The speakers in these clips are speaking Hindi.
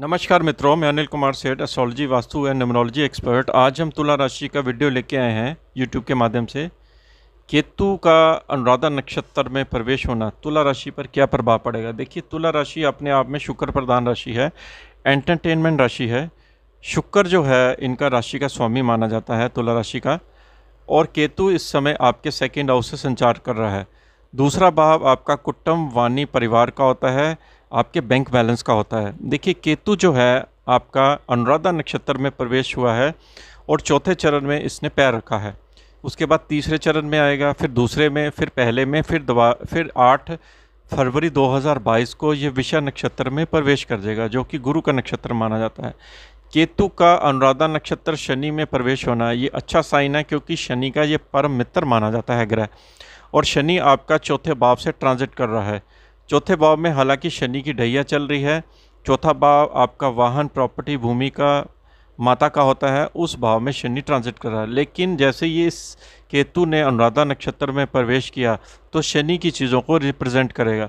नमस्कार मित्रों, मैं Anil Kumar Seth, astrology, vastu and numerology expert. आज हम तुला राशि का वीडियो लेके आए हैं यूट्यूब के माध्यम से। केतु का अनुराधा नक्षत्र में प्रवेश होना तुला राशि पर क्या प्रभाव पड़ेगा। देखिए, तुला राशि अपने आप में शुक्र प्रधान राशि है, एंटरटेनमेंट राशि है। शुक्र जो है इनका राशि का स्वामी माना जाता है तुला राशि का, और केतु इस समय आपके सेकंड हाउस से संचार कर रहा है। दूसरा भाव आपका कुटुंब वाणी परिवार का होता है, आपके बैंक बैलेंस का होता है। देखिए, केतु जो है आपका अनुराधा नक्षत्र में प्रवेश हुआ है और चौथे चरण में इसने पैर रखा है, उसके बाद तीसरे चरण में आएगा, फिर दूसरे में, फिर पहले में, फिर 8 फरवरी 2022 को ये विषा नक्षत्र में प्रवेश कर जाएगा, जो कि गुरु का नक्षत्र माना जाता है। केतु का अनुराधा नक्षत्र शनि में प्रवेश होना ये अच्छा साइन है, क्योंकि शनि का ये परम मित्र माना जाता है ग्रह, और शनि आपका चौथे भाव से ट्रांजिट कर रहा है। चौथे भाव में हालांकि शनि की ढैया चल रही है। चौथा भाव आपका वाहन, प्रॉपर्टी, भूमि का, माता का होता है, उस भाव में शनि ट्रांजिट कर रहा है। लेकिन जैसे ये इस केतु ने अनुराधा नक्षत्र में प्रवेश किया तो शनि की चीज़ों को रिप्रेजेंट करेगा।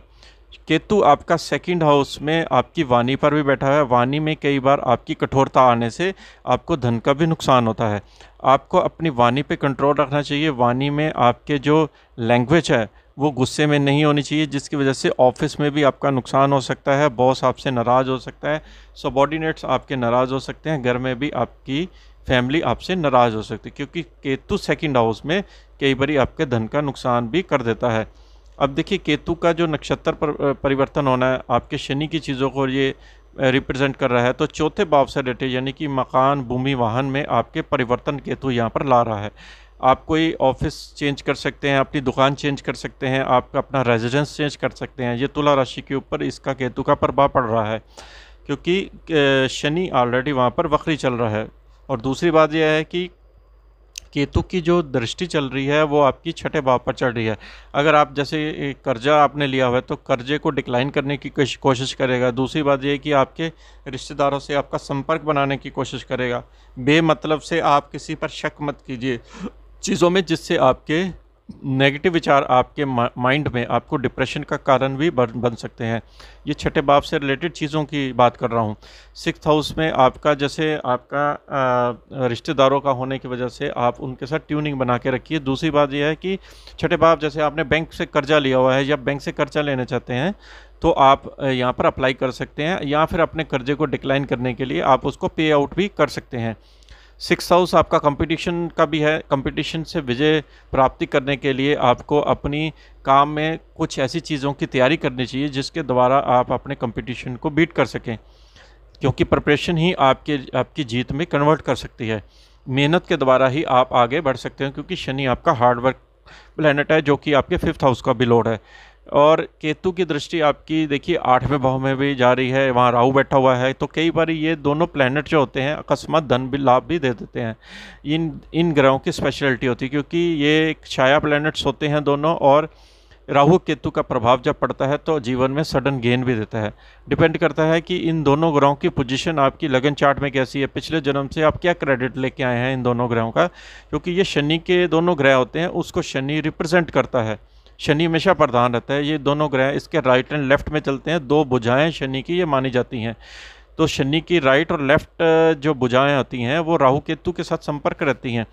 केतु आपका सेकंड हाउस में आपकी वाणी पर भी बैठा है। वाणी में कई बार आपकी कठोरता आने से आपको धन का भी नुकसान होता है। आपको अपनी वाणी पे कंट्रोल रखना चाहिए। वाणी में आपके जो लैंग्वेज है वो गुस्से में नहीं होनी चाहिए, जिसकी वजह से ऑफिस में भी आपका नुकसान हो सकता है। बॉस आपसे नाराज़ हो सकता है, सबॉर्डिनेट्स आपके नाराज़ हो सकते हैं, घर में भी आपकी फैमिली आपसे नाराज़ हो सकती है, क्योंकि केतु सेकंड हाउस में कई बार आपके धन का नुकसान भी कर देता है। अब देखिए, केतु का जो नक्षत्र पर परिवर्तन होना है आपके शनि की चीज़ों को ये रिप्रेजेंट कर रहा है, तो चौथे भाव से रिलेटेड यानी कि मकान, भूमि, वाहन में आपके परिवर्तन केतु यहाँ पर ला रहा है। आप कोई ऑफिस चेंज कर सकते हैं, अपनी दुकान चेंज कर सकते हैं, आपका अपना रेजिडेंस चेंज कर सकते हैं। ये तुला राशि के ऊपर इसका केतु का प्रभाव पड़ रहा है, क्योंकि शनि ऑलरेडी वहाँ पर वक्री चल रहा है। और दूसरी बात यह है कि केतु की जो दृष्टि चल रही है वो आपकी छठे भाव पर चल रही है। अगर आप जैसे कर्जा आपने लिया हुआ है तो कर्जे को डिक्लाइन करने की कोशिश करेगा। दूसरी बात यह कि आपके रिश्तेदारों से आपका संपर्क बनाने की कोशिश करेगा। बेमतलब से आप किसी पर शक मत कीजिए चीज़ों में, जिससे आपके नेगेटिव विचार आपके माइंड में आपको डिप्रेशन का कारण भी बन सकते हैं। ये छठे भाव से रिलेटेड चीज़ों की बात कर रहा हूँ। 6th हाउस में आपका जैसे आपका रिश्तेदारों का होने की वजह से आप उनके साथ ट्यूनिंग बना के रखिए। दूसरी बात यह है कि छठे भाव जैसे आपने बैंक से कर्जा लिया हुआ है या बैंक से कर्जा लेना चाहते हैं तो आप यहाँ पर अप्लाई कर सकते हैं, या फिर अपने कर्जे को डिक्लाइन करने के लिए आप उसको पे आउट भी कर सकते हैं। 6th हाउस आपका कंपटीशन का भी है। कंपटीशन से विजय प्राप्ति करने के लिए आपको अपनी काम में कुछ ऐसी चीज़ों की तैयारी करनी चाहिए जिसके द्वारा आप अपने कंपटीशन को बीट कर सकें, क्योंकि प्रिपरेशन ही आपकी जीत में कन्वर्ट कर सकती है। मेहनत के द्वारा ही आप आगे बढ़ सकते हैं, क्योंकि शनि आपका हार्डवर्क प्लैनेट है, जो कि आपके 5th हाउस का भी लॉर्ड है। और केतु की दृष्टि आपकी देखिए 8वें भाव में भी जा रही है, वहाँ राहु बैठा हुआ है। तो कई बार ये दोनों प्लैनेट जो होते हैं अकस्मात धन भी लाभ भी दे देते हैं। इन ग्रहों की स्पेशलिटी होती है, क्योंकि ये एक छाया प्लैनेट्स होते हैं दोनों, और राहु केतु का प्रभाव जब पड़ता है तो जीवन में सडन गेन भी देता है। डिपेंड करता है कि इन दोनों ग्रहों की पोजीशन आपकी लगन चार्ट में कैसी है, पिछले जन्म से आप क्या क्रेडिट लेके आए हैं इन दोनों ग्रहों का, क्योंकि ये शनि के दोनों ग्रह होते हैं, उसको शनि रिप्रेजेंट करता है। शनि हमेशा प्रधान रहता है। ये दोनों ग्रह इसके राइट एंड लेफ़्ट में चलते हैं। 2 भुजाएँ शनि की ये मानी जाती हैं, तो शनि की राइट और लेफ़्ट जो भुजाएँ होती हैं वो राहु केतु के साथ संपर्क रहती हैं।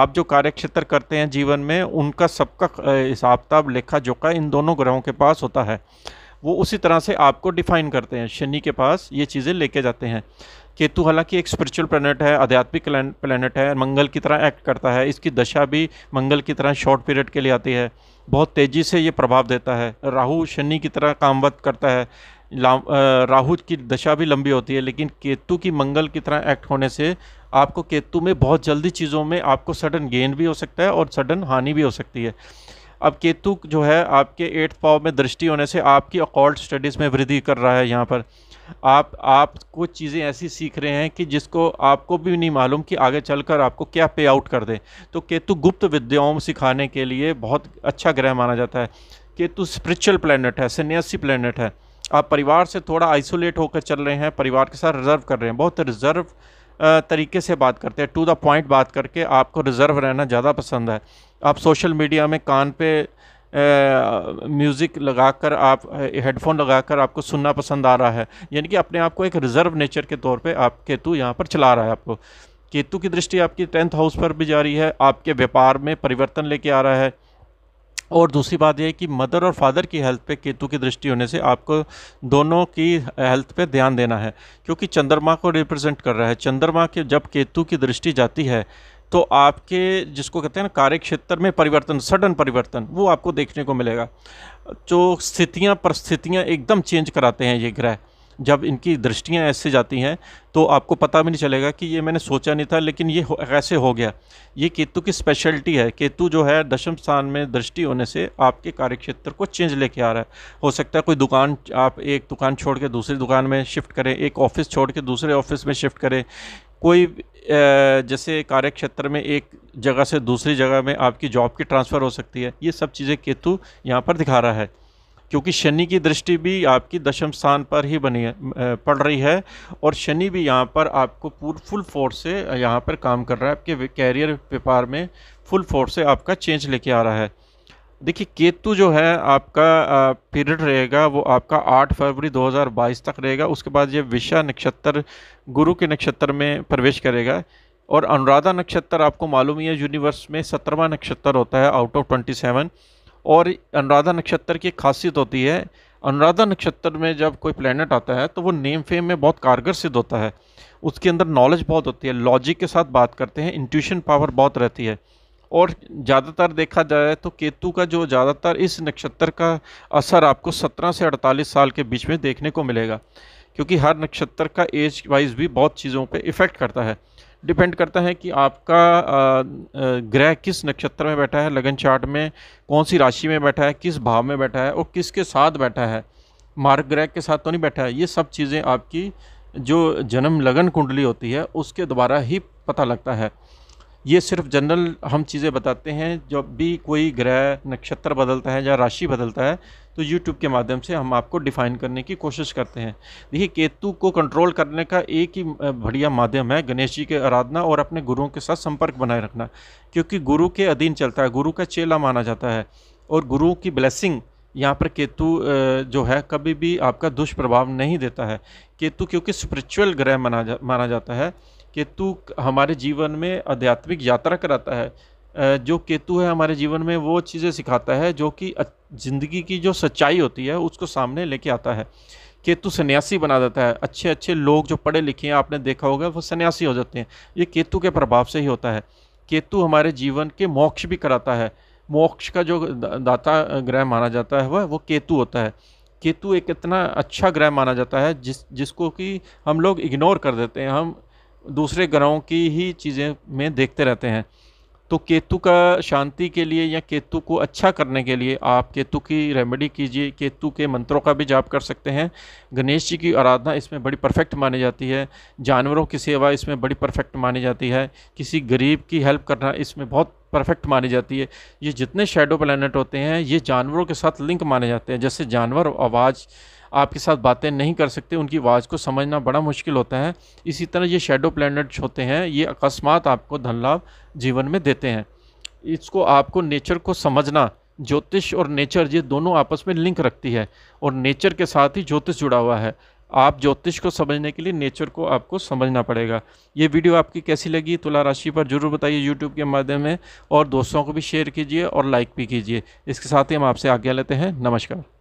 आप जो कार्यक्षेत्र करते हैं जीवन में, उनका सबका हिसाब किताब, लेखा जोखा इन दोनों ग्रहों के पास होता है। वो उसी तरह से आपको डिफाइन करते हैं, शनि के पास ये चीज़ें लेके जाते हैं। केतु हालांकि एक स्पिरिचुअल प्लैनेट है, आध्यात्मिक प्लैनेट है, मंगल की तरह एक्ट करता है। इसकी दशा भी मंगल की तरह शॉर्ट पीरियड के लिए आती है, बहुत तेज़ी से ये प्रभाव देता है। राहु शनि की तरह कामवत करता है, राहु की दशा भी लंबी होती है, लेकिन केतु की मंगल की तरह एक्ट होने से आपको केतु में बहुत जल्दी चीज़ों में आपको सडन गेन भी हो सकता है और सडन हानि भी हो सकती है। अब केतु जो है आपके 8th भाव में दृष्टि होने से आपकी ऑकल्ट स्टडीज़ में वृद्धि कर रहा है। यहाँ पर आप कुछ चीज़ें ऐसी सीख रहे हैं कि जिसको आपको भी नहीं मालूम कि आगे चलकर आपको क्या पे आउट कर दें। तो केतु गुप्त विद्याओं सिखाने के लिए बहुत अच्छा ग्रह माना जाता है। केतु स्पिरिचुअल प्लैनेट है, सन्यासी प्लैनेट है। आप परिवार से थोड़ा आइसोलेट होकर चल रहे हैं, परिवार के साथ रिजर्व कर रहे हैं, बहुत रिजर्व तरीके से बात करते हैं, टू द पॉइंट बात करके आपको रिजर्व रहना ज़्यादा पसंद है। आप सोशल मीडिया में कान पे म्यूज़िक लगाकर, आप हेडफोन लगाकर आपको सुनना पसंद आ रहा है, यानी कि अपने आप को एक रिज़र्व नेचर के तौर पे आप केतु यहाँ पर चला रहा है। आपको केतु की दृष्टि आपकी 10th हाउस पर भी जारी है, आपके व्यापार में परिवर्तन लेके आ रहा है। और दूसरी बात यह है कि मदर और फादर की हेल्थ पे केतु की दृष्टि होने से आपको दोनों की हेल्थ पे ध्यान देना है, क्योंकि चंद्रमा को रिप्रेजेंट कर रहा है। चंद्रमा के जब केतु की दृष्टि जाती है तो आपके जिसको कहते हैं ना कार्य क्षेत्र में परिवर्तन, सडन परिवर्तन, वो आपको देखने को मिलेगा। जो स्थितियाँ परिस्थितियाँ एकदम चेंज कराते हैं ये ग्रह, जब इनकी दृष्टियाँ ऐसे जाती हैं तो आपको पता भी नहीं चलेगा कि ये मैंने सोचा नहीं था लेकिन ये ऐसे हो गया। ये केतु की स्पेशलिटी है। केतु जो है दशम स्थान में दृष्टि होने से आपके कार्यक्षेत्र को चेंज लेके आ रहा है। हो सकता है कोई दुकान, आप एक दुकान छोड़ के दूसरी दुकान में शिफ्ट करें, एक ऑफ़िस छोड़ के दूसरे ऑफिस में शिफ्ट करें, कोई जैसे कार्यक्षेत्र में एक जगह से दूसरी जगह में आपकी जॉब की ट्रांसफ़र हो सकती है। ये सब चीज़ें केतु यहाँ पर दिखा रहा है, क्योंकि शनि की दृष्टि भी आपकी दशम स्थान पर ही बनी है, पड़ रही है, और शनि भी यहाँ पर आपको पूरी फुल फोर्स से यहाँ पर काम कर रहा है। आपके कैरियर व्यापार में फुल फोर्स से आपका चेंज लेके आ रहा है। देखिए केतु जो है आपका पीरियड रहेगा वो आपका 8 फरवरी 2022 तक रहेगा। उसके बाद ये विषा नक्षत्र गुरु के नक्षत्र में प्रवेश करेगा, और अनुराधा नक्षत्र आपको मालूम ही है यूनिवर्स में 17वां नक्षत्र होता है आउट ऑफ 27। और अनुराधा नक्षत्र की खासियत होती है, अनुराधा नक्षत्र में जब कोई प्लेनेट आता है तो वो नेम फेम में बहुत कारगर सिद्ध होता है। उसके अंदर नॉलेज बहुत होती है, लॉजिक के साथ बात करते हैं, इंट्यूशन पावर बहुत रहती है। और ज़्यादातर देखा जाए तो केतु का जो ज़्यादातर इस नक्षत्र का असर आपको 17 से 48 साल के बीच में देखने को मिलेगा, क्योंकि हर नक्षत्र का एज वाइज भी बहुत चीज़ों पर इफ़ेक्ट करता है। डिपेंड करता है कि आपका ग्रह किस नक्षत्र में बैठा है, लगन चार्ट में कौन सी राशि में बैठा है, किस भाव में बैठा है और किसके साथ बैठा है, मार्ग ग्रह के साथ तो नहीं बैठा है। ये सब चीज़ें आपकी जो जन्म लगन कुंडली होती है उसके द्वारा ही पता लगता है। ये सिर्फ जनरल हम चीज़ें बताते हैं। जब भी कोई ग्रह नक्षत्र बदलता है या राशि बदलता है तो YouTube के माध्यम से हम आपको डिफ़ाइन करने की कोशिश करते हैं। देखिए केतु को कंट्रोल करने का एक ही बढ़िया माध्यम है गणेश जी की आराधना और अपने गुरुओं के साथ संपर्क बनाए रखना, क्योंकि गुरु के अधीन चलता है, गुरु का चेला माना जाता है। और गुरु की ब्लेसिंग यहाँ पर केतु जो है कभी भी आपका दुष्प्रभाव नहीं देता है। केतु क्योंकि स्पिरिचुअल ग्रह माना जाता है। केतु हमारे जीवन में आध्यात्मिक यात्रा कराता है। जो केतु है हमारे जीवन में वो चीज़ें सिखाता है जो कि ज़िंदगी की जो सच्चाई होती है उसको सामने लेके आता है। केतु सन्यासी बना देता है। अच्छे अच्छे लोग जो पढ़े लिखे हैं आपने देखा होगा वो सन्यासी हो जाते हैं, ये केतु के प्रभाव से ही होता है। केतु हमारे जीवन के मोक्ष भी कराता है। मोक्ष का जो दाता ग्रह माना जाता है वह वो केतु होता है। केतु एक इतना अच्छा ग्रह माना जाता है जिसको कि हम लोग इग्नोर कर देते हैं, हम दूसरे ग्रहों की ही चीज़ें में देखते रहते हैं। तो केतु का शांति के लिए या केतु को अच्छा करने के लिए आप केतु की रेमेडी कीजिए। केतु के मंत्रों का भी जाप कर सकते हैं। गणेश जी की आराधना इसमें बड़ी परफेक्ट मानी जाती है। जानवरों की सेवा इसमें बड़ी परफेक्ट मानी जाती है। किसी गरीब की हेल्प करना इसमें बहुत परफेक्ट मानी जाती है। ये जितने शेडो प्लैनेट होते हैं ये जानवरों के साथ लिंक माने जाते हैं। जैसे जानवर आवाज़ आपके साथ बातें नहीं कर सकते, उनकी आवाज़ को समझना बड़ा मुश्किल होता है, इसी तरह ये शेडो प्लैनेट्स होते हैं, ये अकस्मात आपको धन लाभ जीवन में देते हैं। इसको आपको नेचर को समझना, ज्योतिष और नेचर ये दोनों आपस में लिंक रखती है और नेचर के साथ ही ज्योतिष जुड़ा हुआ है। आप ज्योतिष को समझने के लिए नेचर को आपको समझना पड़ेगा। ये वीडियो आपकी कैसी लगी तुला राशि पर ज़रूर बताइए यूट्यूब के माध्यम से, और दोस्तों को भी शेयर कीजिए और लाइक भी कीजिए। इसके साथ ही हम आपसे आज्ञा लेते हैं। नमस्कार।